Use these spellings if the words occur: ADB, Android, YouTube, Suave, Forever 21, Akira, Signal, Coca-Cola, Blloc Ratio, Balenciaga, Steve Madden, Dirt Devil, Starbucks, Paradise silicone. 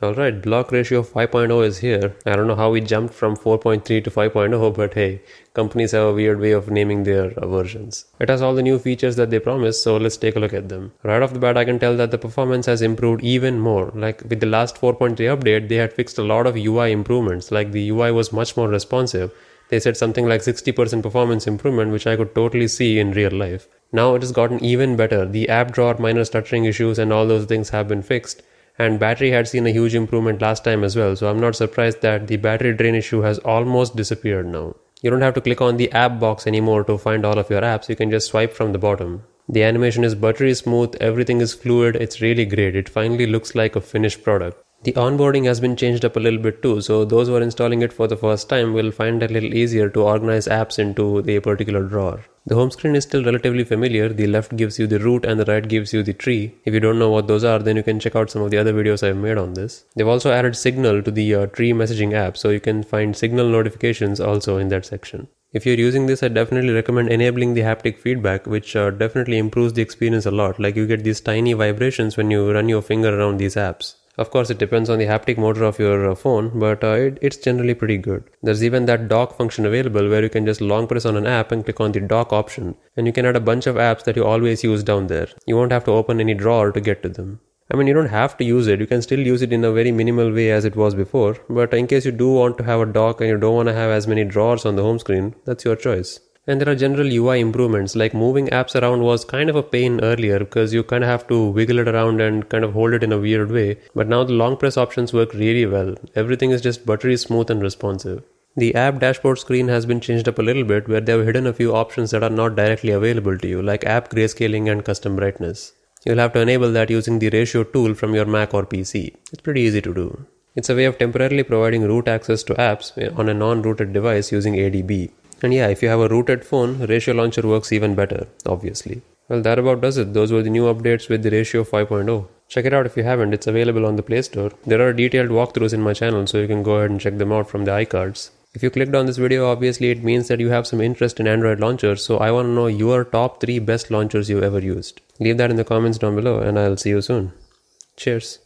All right, Blloc Ratio 5.0 is here. I don't know how we jumped from 4.3 to 5.0, but hey, companies have a weird way of naming their versions. It has all the new features that they promised, so let's take a look at them. Right off the bat, I can tell that the performance has improved even more. Like with the last 4.3 update, they had fixed a lot of UI improvements. Like the UI was much more responsive. They said something like 60% performance improvement, which I could totally see in real life. Now it has gotten even better. The app drawer, minor stuttering issues and all those things have been fixed. And battery had seen a huge improvement last time as well, so I'm not surprised that the battery drain issue has almost disappeared now. You don't have to click on the app box anymore to find all of your apps, you can just swipe from the bottom. The animation is buttery smooth, everything is fluid, it's really great, it finally looks like a finished product. The onboarding has been changed up a little bit too, so those who are installing it for the first time will find it a little easier to organize apps into the particular drawer. The home screen is still relatively familiar. The left gives you the root and the right gives you the tree. If you don't know what those are, then you can check out some of the other videos I've made on this. They've also added Signal to the tree messaging app, so you can find Signal notifications also in that section. If you're using this, I definitely recommend enabling the haptic feedback, which definitely improves the experience a lot. Like you get these tiny vibrations when you run your finger around these apps. Of course, it depends on the haptic motor of your phone, but it's generally pretty good. There's even that dock function available where you can just long press on an app and click on the dock option. And you can add a bunch of apps that you always use down there. You won't have to open any drawer to get to them. I mean, you don't have to use it. You can still use it in a very minimal way as it was before. But in case you do want to have a dock and you don't want to have as many drawers on the home screen, that's your choice. And there are general UI improvements, like moving apps around was kind of a pain earlier because you kind of have to wiggle it around and kind of hold it in a weird way. But now the long press options work really well. Everything is just buttery smooth and responsive. The app dashboard screen has been changed up a little bit where they have hidden a few options that are not directly available to you, like app grayscaling and custom brightness. You'll have to enable that using the ratio tool from your Mac or PC. It's pretty easy to do. It's a way of temporarily providing root access to apps on a non-rooted device using ADB. And yeah, if you have a rooted phone, Ratio Launcher works even better, obviously. Well, that about does it. Those were the new updates with the Ratio 5.0. Check it out if you haven't. It's available on the Play Store. There are detailed walkthroughs in my channel, so you can go ahead and check them out from the iCards. If you clicked on this video, obviously it means that you have some interest in Android launchers, so I want to know your top 3 best launchers you've ever used. Leave that in the comments down below, and I'll see you soon. Cheers.